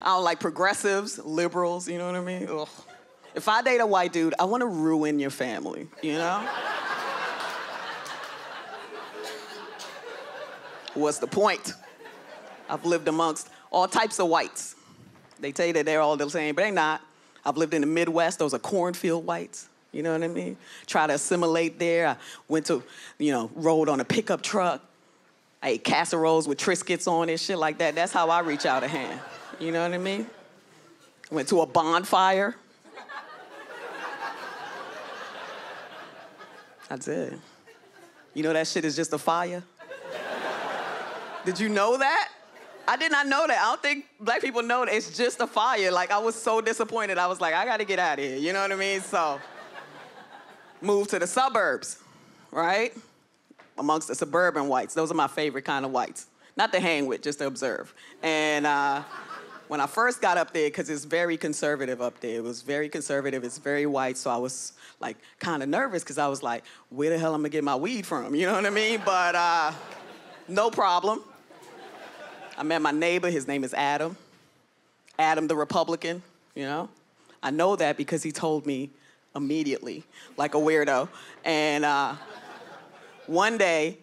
I don't like progressives, liberals, you know what I mean? Ugh. If I date a white dude, I want to ruin your family, you know? What's the point? I've lived amongst all types of whites. They tell you that they're all the same, but they're not. I've lived in the Midwest. Those are cornfield whites, you know what I mean? Try to assimilate there. I went to, you know, rode on a pickup truck. I ate casseroles with Triscuits on and shit like that. That's how I reach out a hand. You know what I mean? Went to a bonfire. I did. You know that shit is just a fire? Did you know that? I did not know that. I don't think black people know that it's just a fire. Like, I was so disappointed. I was like, I gotta get out of here. You know what I mean? So, moved to the suburbs, right? Amongst the suburban whites. Those are my favorite kind of whites. Not to hang with, just to observe. And when I first got up there, because it's very conservative up there, it was very conservative, it's very white, so I was like kind of nervous because I was like, where the hell am I gonna get my weed from? You know what I mean? But no problem. I met my neighbor, his name is Adam. Adam the Republican, you know? I know that because he told me immediately, like a weirdo. And one day,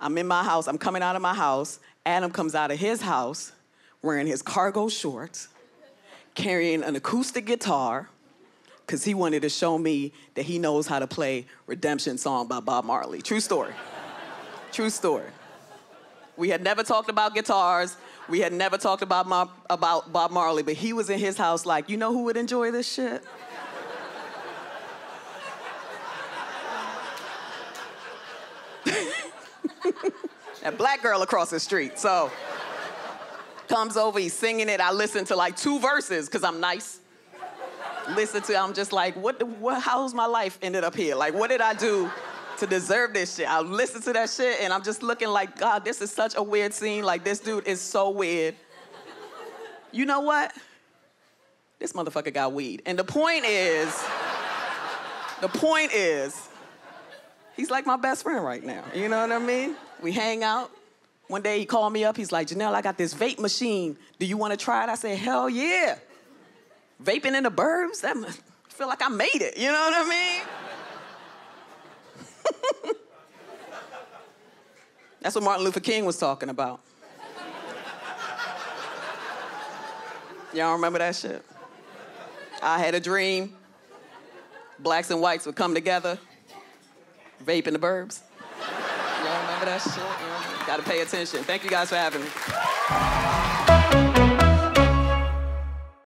I'm in my house, I'm coming out of my house, Adam comes out of his house wearing his cargo shorts, carrying an acoustic guitar, because he wanted to show me that he knows how to play Redemption Song by Bob Marley. True story. True story. We had never talked about guitars, we had never talked about Bob Marley, but he was in his house like, you know who would enjoy this shit? That black girl across the street, so. Comes over, he's singing it. I listen to like two verses, because I'm nice. Listen to it, I'm just like, how's my life ended up here? Like, what did I do to deserve this shit? I listen to that shit, and I'm just looking like, God, this is such a weird scene. Like, this dude is so weird. You know what? This motherfucker got weed. And the point is, he's like my best friend right now. You know what I mean? We hang out. One day he called me up. He's like, Janelle, I got this vape machine. Do you want to try it? I said, hell yeah. Vaping in the burbs? That I feel like I made it. You know what I mean? That's what Martin Luther King was talking about. Y'all remember that shit? I had a dream. Blacks and whites would come together. Vape in the burbs. Y'all remember that shit? Gotta pay attention. Thank you guys for having me.